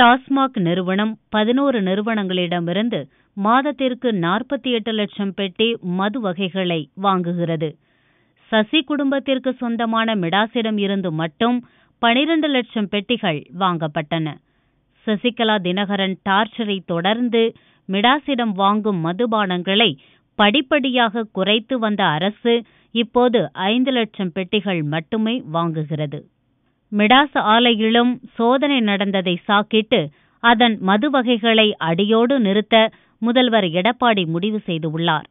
டாஸ்மாக் நிறுவனம் 11 நிறுவனங்களிடமிருந்து மாதத்திற்கு 48 லட்சம் பெட்டி மது வகைகளை வாங்குகிறது. சசி குடும்பத்திற்கு சொந்தமான மிடாஸிடம் இருந்து மட்டும் 12 லட்சம் பெட்டிகள் வாங்கப்பட்டன. சசிகலா தினகரன் டார்ச்சரை தொடர்ந்து மிடாஸிடம் வாங்கும் மதுபானங்களை படிப்படியாக குறைத்து வந்த அரசு இப்போது 5 லட்சம் பெட்டிகள் மட்டுமே வாங்குகிறது. மிடாஸ் ஆலையிலும் சோதனை நடந்ததை சாக்கிட்டு அதன் மது வகைகளை அடியோடு நிறுத்த முதல்வர் எடப்பாடி முடிவு செய்துள்ளார்.